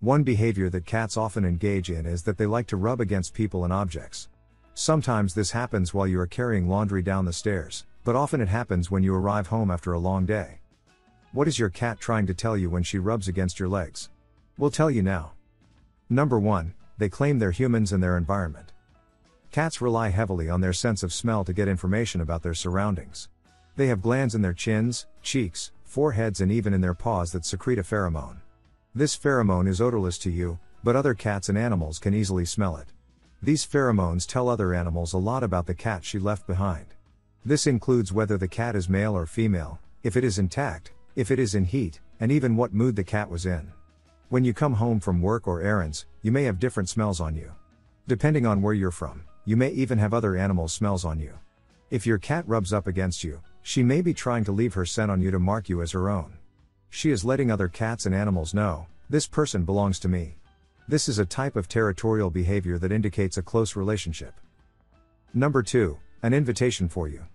One behavior that cats often engage in is that they like to rub against people and objects. Sometimes this happens while you are carrying laundry down the stairs, but often it happens when you arrive home after a long day. What is your cat trying to tell you when she rubs against your legs? We'll tell you now. Number 1, they claim they're humans and their environment. Cats rely heavily on their sense of smell to get information about their surroundings. They have glands in their chins, cheeks, foreheads, and even in their paws that secrete a pheromone. This pheromone is odorless to you, but other cats and animals can easily smell it. These pheromones tell other animals a lot about the cat she left behind. This includes whether the cat is male or female, if it is intact, if it is in heat, and even what mood the cat was in. When you come home from work or errands, you may have different smells on you. Depending on where you're from, you may even have other animal smells on you. If your cat rubs up against you, she may be trying to leave her scent on you to mark you as her own. She is letting other cats and animals know, this person belongs to me. This is a type of territorial behavior that indicates a close relationship. Number 2, an invitation for you.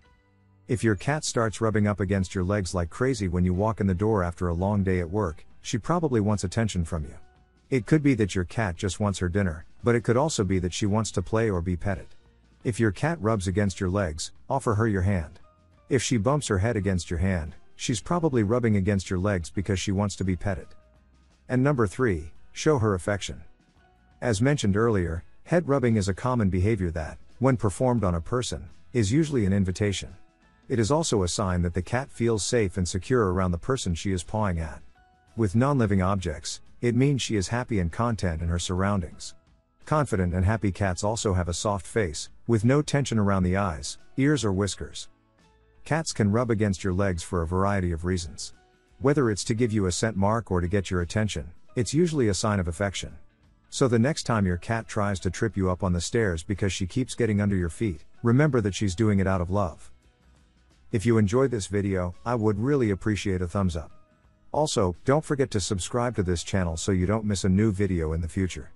If your cat starts rubbing up against your legs like crazy when you walk in the door after a long day at work, she probably wants attention from you. It could be that your cat just wants her dinner, but it could also be that she wants to play or be petted. If your cat rubs against your legs, offer her your hand. If she bumps her head against your hand, she's probably rubbing against your legs because she wants to be petted. And number 3, show her affection. As mentioned earlier, head rubbing is a common behavior that, when performed on a person, is usually an invitation. It is also a sign that the cat feels safe and secure around the person she is pawing at. With non-living objects, it means she is happy and content in her surroundings. Confident and happy cats also have a soft face, with no tension around the eyes, ears, or whiskers. Cats can rub against your legs for a variety of reasons. Whether it's to give you a scent mark or to get your attention, it's usually a sign of affection. So the next time your cat tries to trip you up on the stairs because she keeps getting under your feet, remember that she's doing it out of love. If you enjoyed this video, I would really appreciate a thumbs up. Also, don't forget to subscribe to this channel so you don't miss a new video in the future.